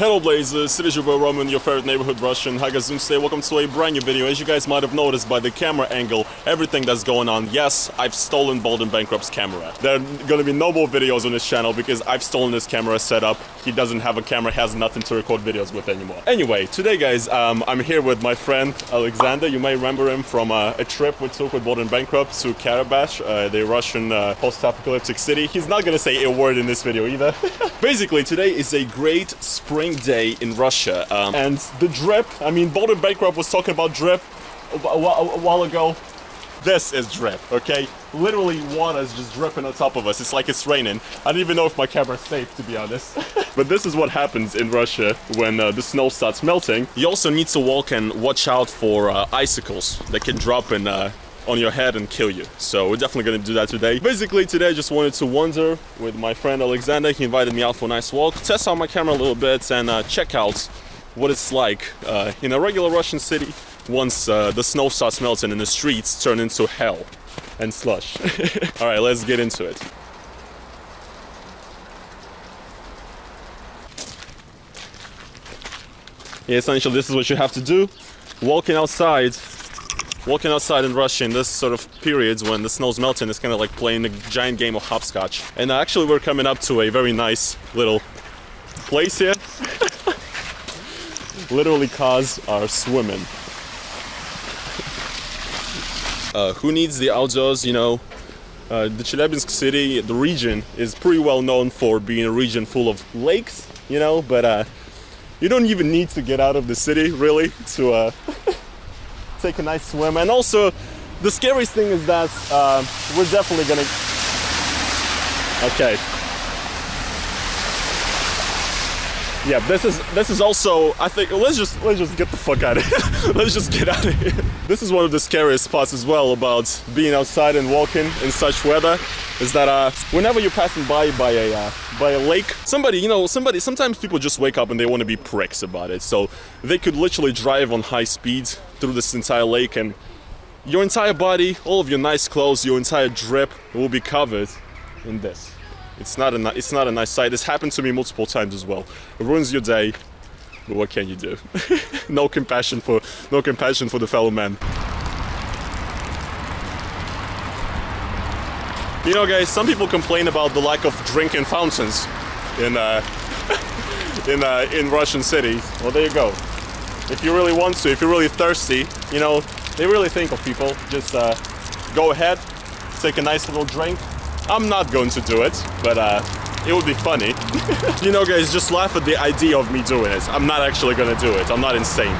Hello Blazers, it is your boy Roman, your favorite neighborhood Russian. Hi guys, today welcome to a brand new video. As you guys might have noticed by the camera angle, everything that's going on, yes, I've stolen Bald and Bankrupt's camera. There are gonna be no more videos on this channel because I've stolen this camera setup. He doesn't have a camera, has nothing to record videos with anymore. Anyway, today guys, I'm here with my friend Alexander. You may remember him from a trip we took with Bald and Bankrupt to Karabash, the Russian post-apocalyptic city. He's not gonna say a word in this video either. Basically, today is a great spring day in Russia, and the drip, I mean, Bald and Bankrupt was talking about drip a while ago. This is drip, okay? Literally water is just dripping on top of us. It's like it's raining. I don't even know if my camera's safe, to be honest. But this is what happens in Russia when the snow starts melting. You also need to walk and watch out for icicles that can drop in on your head and kill you. So we're definitely gonna do that today. Basically today I just wanted to wander with my friend Alexander. He invited me out for a nice walk, test out my camera a little bit and check out what it's like in a regular Russian city once the snow starts melting and the streets turn into hell and slush. All right, let's get into it. Yeah, essentially this is what you have to do. Walking outside in Russia in this sort of periods when the snow's melting is kind of like playing a giant game of hopscotch. And actually we're coming up to a very nice little place here. Literally cars are swimming. Who needs the outdoors, you know? The Chelyabinsk city, the region, is pretty well known for being a region full of lakes, you know? But you don't even need to get out of the city, really, to... take a nice swim. And also the scariest thing is that we're definitely gonna... Okay, yeah, this is also, I think, let's just get the fuck out of here. Let's just get out of here. This is one of the scariest spots as well about being outside and walking in such weather, is that whenever you're passing by a lake, sometimes people just wake up and they want to be pricks about it. So they could literally drive on high speeds through this entire lake, and your entire body, all of your nice clothes, your entire drip will be covered in this. It's not a nice sight. This happened to me multiple times as well. It ruins your day, but what can you do? no compassion for the fellow man. You know, guys, some people complain about the lack of drinking fountains in Russian cities. Well, there you go. If you really want to, if you're really thirsty, you know, they really think of people. Just go ahead, take a nice little drink. I'm not going to do it, but it would be funny. You know, guys, just laugh at the idea of me doing it. I'm not actually gonna do it. I'm not insane.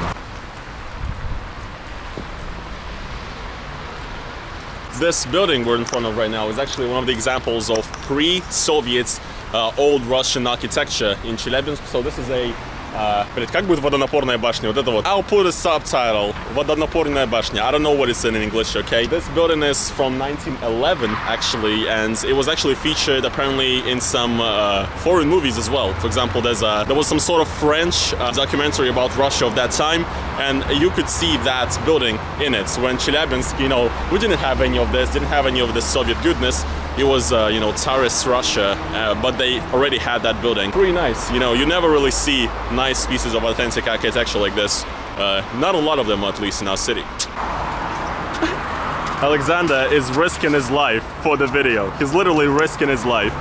This building we're in front of right now is actually one of the examples of pre-Soviet old Russian architecture in Chelyabinsk. So this is a... Блять, как будет водонапорная башня? Вот это вот. I'll put a subtitle. Водонапорная башня. I don't know what it's in English, okay? This building is from 1911, actually, and it was actually featured apparently in some foreign movies as well. For example, there was some sort of French documentary about Russia of that time, and you could see that building in it. When Chelyabinsk, you know, we didn't have any of this, didn't have any of this Soviet goodness. It was, you know, Tsarist Russia, but they already had that building. Pretty nice, you know, you never really see nice pieces of authentic architecture like this. Not a lot of them, at least in our city. Alexander is risking his life for the video. He's literally risking his life.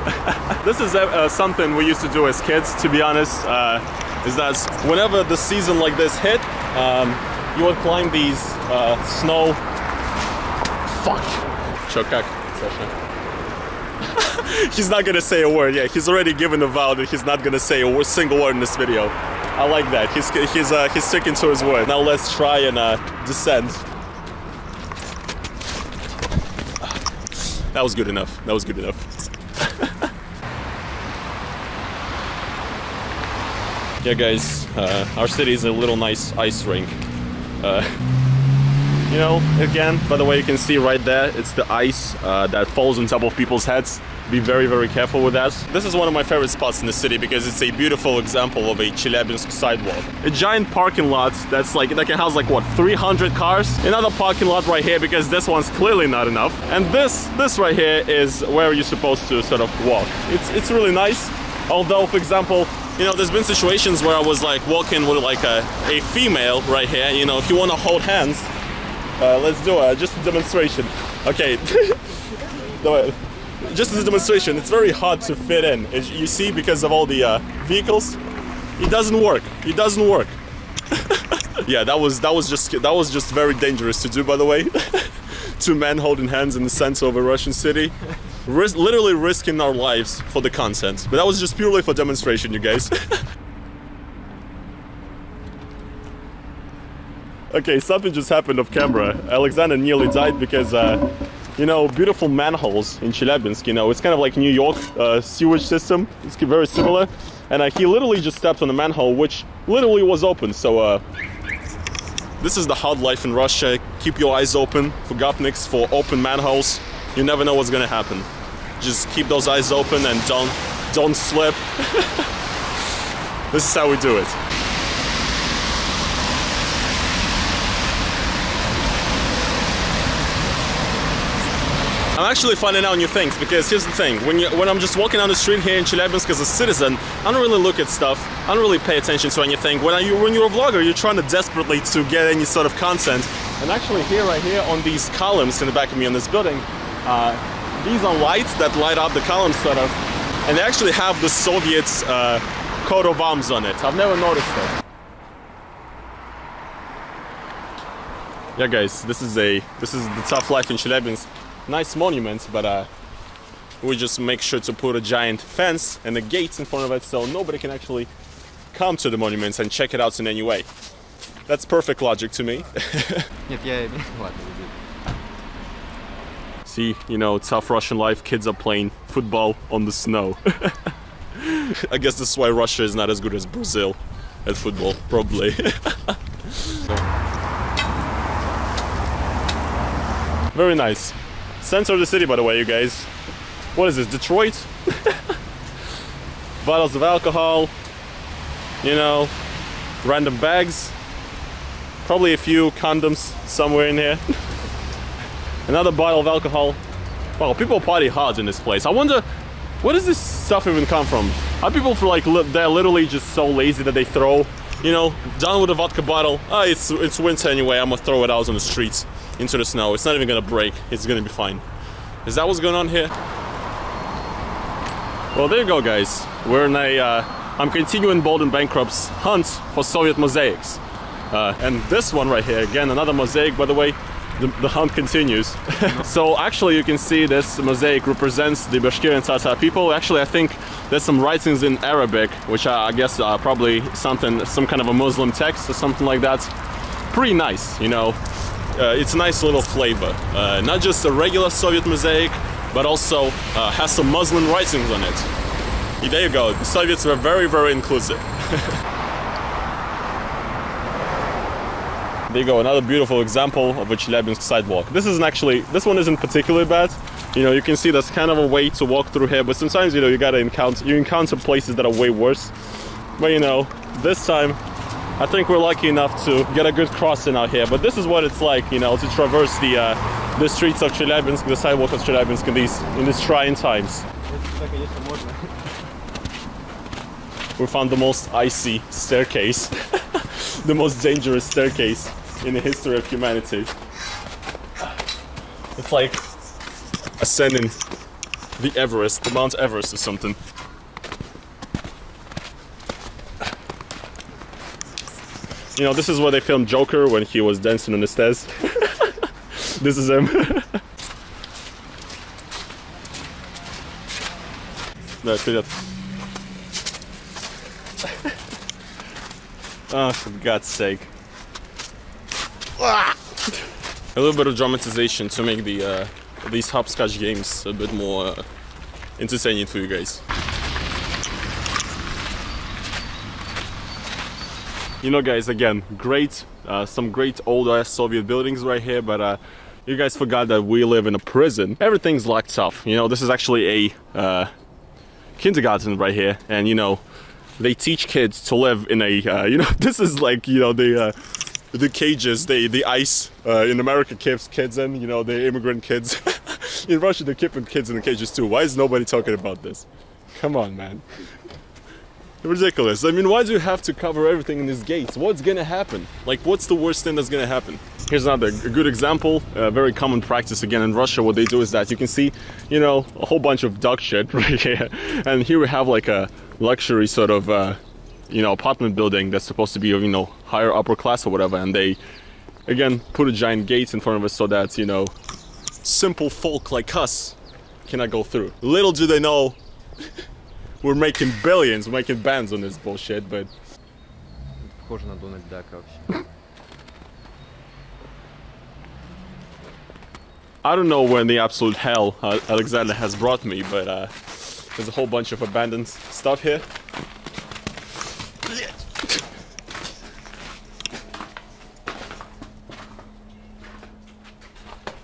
This is something we used to do as kids, to be honest, is that whenever the season like this hit, you would climb these snow... Fuck! Chokak, Sasha. He's not gonna say a word. Yeah, he's already given a vow that he's not gonna say a single word in this video. I like that. He's sticking to his word. Now let's try and descend. That was good enough. That was good enough. Yeah, guys, our city is a little nice ice rink. You know, again, by the way, you can see right there, it's the ice that falls on top of people's heads. Be very, very careful with that. This is one of my favorite spots in the city because it's a beautiful example of a Chelyabinsk sidewalk. A giant parking lot that's like, that can house like, what, 300 cars? Another parking lot right here because this one's clearly not enough. And this right here is where you're supposed to sort of walk. It's really nice. Although, for example, You know, there's been situations where I was like walking with like a female right here. You know, if you want to hold hands, let's do it. Just a demonstration. Okay. Just as a demonstration, it's very hard to fit in. As you see, because of all the vehicles, it doesn't work. It doesn't work. Yeah, that was just very dangerous to do, by the way. Two men holding hands in the center of a Russian city, literally risking our lives for the content. But that was just purely for demonstration, you guys. Okay, something just happened off camera. Alexander nearly died because, you know, beautiful manholes in Chelyabinsk. You know, it's kind of like New York sewage system. It's very similar. And he literally just stepped on a manhole, which literally was open. So, this is the hard life in Russia. Keep your eyes open for gopniks, for open manholes. You never know what's gonna happen. Just keep those eyes open and don't slip. This is how we do it. I'm actually finding out new things, because here's the thing, when I'm just walking down the street here in Chelyabinsk as a citizen, I don't really look at stuff, I don't really pay attention to anything. When you're a vlogger, you're trying to desperately to get any sort of content. And actually here, right here, on these columns in the back of me on this building, these are lights that light up the columns sort of, and they actually have the Soviet coat of arms on it. I've never noticed that. Yeah guys, this is the tough life in Chelyabinsk. Nice monuments, but we just make sure to put a giant fence and a gate in front of it so nobody can actually come to the monuments and check it out in any way. That's perfect logic to me. See, you know, tough Russian life, kids are playing football on the snow. I guess that's why Russia is not as good as Brazil at football, probably. Very nice. Center of the city, by the way, you guys. What is this, Detroit? Bottles of alcohol, you know, random bags, probably a few condoms somewhere in here. Another bottle of alcohol. Wow, people party hard in this place. I wonder, where does this stuff even come from? Are people like they're literally just so lazy that they throw, you know, down with a vodka bottle? Ah, it's winter anyway. I'm gonna throw it out on the streets. Into the snow. It's not even gonna break. It's gonna be fine. Is that what's going on here? Well, there you go, guys. We're in a... I'm continuing Bald and Bankrupt's hunt for Soviet mosaics. And this one right here, again, another mosaic, by the way. The hunt continues. So actually, you can see this mosaic represents the Bashkir and Tatar people. Actually, I think there's some writings in Arabic, which I guess are probably something, some kind of a Muslim text or something like that. Pretty nice, you know. It's a nice little flavor, not just a regular Soviet mosaic, but also has some Muslim writings on it. There you go, the Soviets were very, very inclusive. There you go, another beautiful example of a Chelyabinsk sidewalk. This isn't actually, this one isn't particularly bad. You know, you can see there's kind of a way to walk through here, but sometimes, you know, you gotta encounter places that are way worse. But you know, this time, I think we're lucky enough to get a good crossing out here, but this is what it's like, you know, to traverse the streets of Chelyabinsk, the sidewalk of Chelyabinsk in these trying times. We found the most icy staircase, the most dangerous staircase in the history of humanity. It's like ascending the Everest, the Mount Everest or something. You know, this is where they filmed Joker when he was dancing on the stairs. This is him. Да, вперед. Oh, for God's sake. A little bit of dramatization to make these hopscotch games a bit more entertaining for you guys. You know, guys, again, great, some great old-ass Soviet buildings right here, but you guys forgot that we live in a prison. Everything's locked up. You know, this is actually a kindergarten right here, and, you know, they teach kids to live in a, you know, this is like, you know, the cages, the ICE in America keeps kids in, you know, the immigrant kids. In Russia, they're keeping kids in the cages, too. Why is nobody talking about this? Come on, man. ridiculous. I mean, why do you have to cover everything in these gates? What's gonna happen? Like, what's the worst thing that's gonna happen? Here's another good example, very common practice again in Russia. What they do is that you can see, you know, a whole bunch of dog shit right here, and here we have like a luxury sort of, you know, apartment building that's supposed to be, you know, higher upper class or whatever, and they again put a giant gate in front of us so that, you know, simple folk like us cannot go through. Little do they know, we're making billions, we're making bands on this bullshit, but. I don't know where in the absolute hell Alexander has brought me, but there's a whole bunch of abandoned stuff here.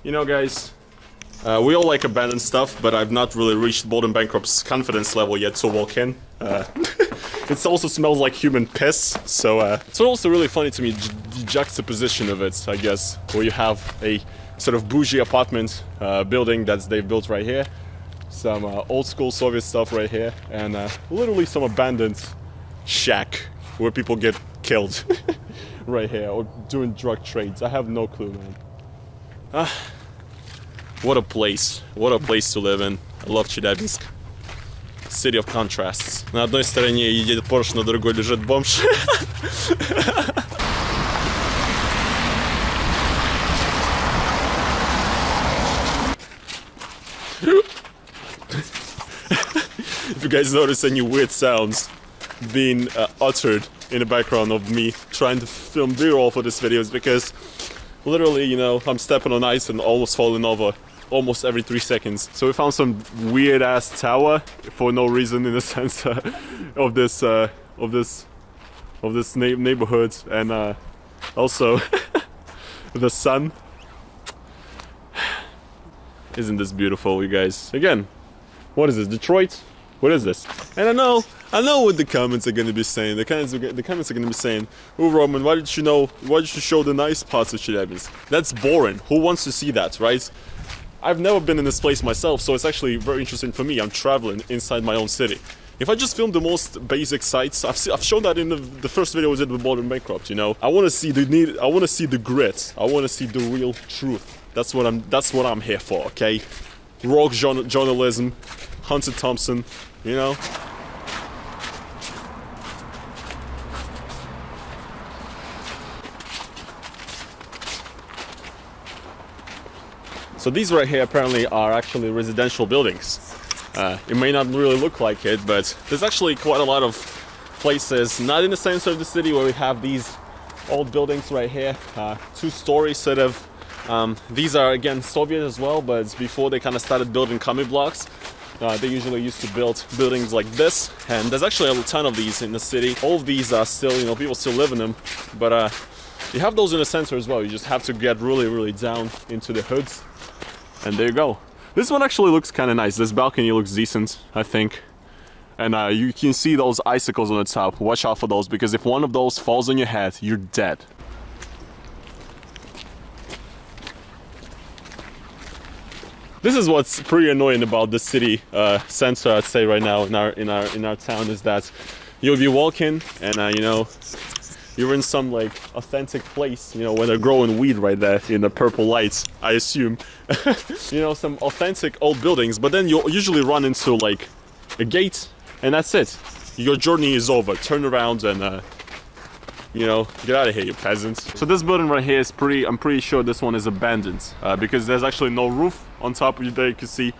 You know, guys, we all like abandoned stuff, but I've not really reached Bald and Bankrupt's confidence level yet to walk in. It also smells like human piss, so it's also really funny to me, juxtaposition of it, I guess, where you have a sort of bougie apartment building that they've built right here, some old school Soviet stuff right here, and literally some abandoned shack where people get killed right here or doing drug trades. I have no clue, man. What a place. What a place to live in. I love Chelyabinsk. City of contrasts. На одной стороне едет Porsche, на другой лежит бомж. If you guys notice any weird sounds being uttered in the background of me trying to film B-roll for this video, is because literally, you know, I'm stepping on ice and almost falling over almost every 3 seconds. So we found some weird ass tower for no reason in the sense of this neighborhood, and also the sun. Isn't this beautiful, you guys? Again, what is this, Detroit? What is this? And I know what the comments are going to be saying. The comments are going to be saying, "Oh, Roman, why did you show the nice parts of Chelyabinsk? That's boring. Who wants to see that, right?" I've never been in this place myself, so it's actually very interesting for me. I'm traveling inside my own city. If I just film the most basic sites, I've shown that in the first video I did with Bald and Bankrupt. You know, I want to see the grit. I want to see the real truth. That's what I'm here for. Okay, rock journalism, Hunter Thompson. You know. So these right here apparently are actually residential buildings. It may not really look like it, but there's actually quite a lot of places, not in the center of the city, where we have these old buildings right here, two-story sort of. These are again Soviet as well, but before they kind of started building commie blocks, they usually used to build buildings like this. And there's actually a ton of these in the city. All of these are still, you know, people still live in them, but you have those in the center as well. You just have to get really, really down into the hoods. And there you go. This one actually looks kind of nice. This balcony looks decent, I think. And you can see those icicles on the top. Watch out for those, because if one of those falls on your head, you're dead. This is what's pretty annoying about the city center, I'd say, right now in our town, is that you'll be walking and you know, you're in some like authentic place, you know, when they're growing weed right there in the purple lights, I assume. You know, some authentic old buildings, but then you'll usually run into like a gate and that's it. Your journey is over. Turn around and you know, get out of here, you peasants. So this building right here is I'm pretty sure this one is abandoned, because there's actually no roof on top of you. There you can see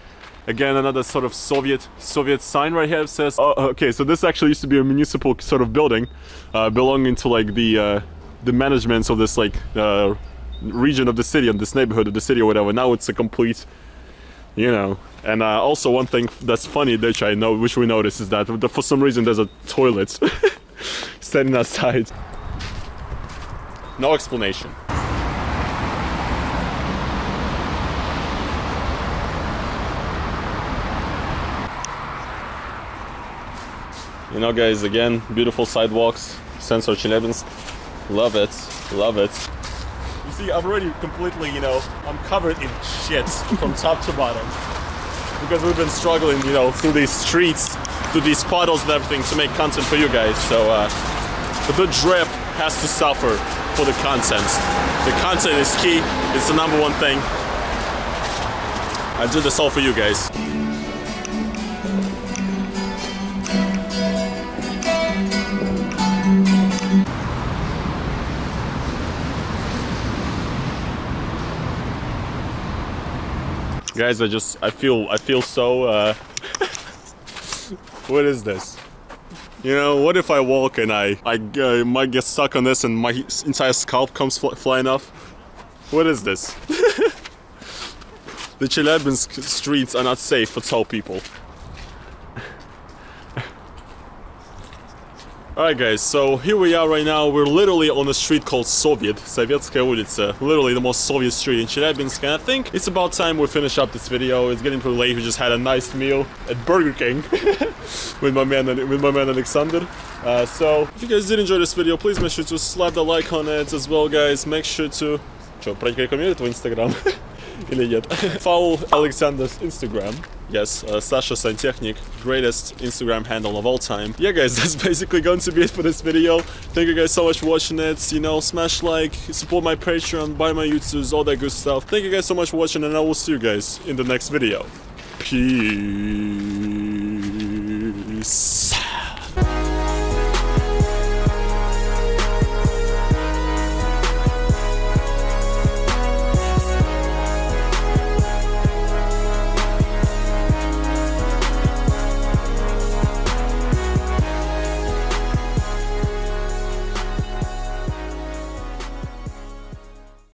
again another sort of Soviet sign right here that says, oh, okay, so this actually used to be a municipal sort of building belonging to like the management of this like region of the city and this neighborhood of the city or whatever. Now it's a complete, you know. And also one thing that's funny, which I know, which we noticed, is that for some reason there's a toilet standing outside. No explanation. You know, guys, again, beautiful sidewalks, center of Chelyabinsk. Love it, love it. You see, I'm already completely, you know, I'm covered in shit from top to bottom. Because we've been struggling, you know, through these streets to these puddles and everything to make content for you guys. So but the drip has to suffer for the content. The content is key. It's the number one thing. I do this all for you guys. Guys, I feel so, what is this? You know, what if I walk and I might get stuck on this and my entire scalp comes flying off? What is this? The Chelyabinsk streets are not safe for tall people. Alright guys, so here we are right now. We're literally on a street called Sovietskaya Ulitsa, literally the most Soviet street in Chelyabinsk, and I think it's about time we finish up this video. It's getting pretty late. We just had a nice meal at Burger King with my man Alexander. So if you guys did enjoy this video, please make sure to slap the like on it as well, guys. Make sure to follow Alexander's Instagram. Yes, Sasha Santehnik, greatest Instagram handle of all time. Yeah guys, that's basically going to be it for this video. Thank you guys so much for watching it. You know, smash like, support my Patreon, buy my YouTubes, all that good stuff. Thank you guys so much for watching, and I will see you guys in the next video. Peace.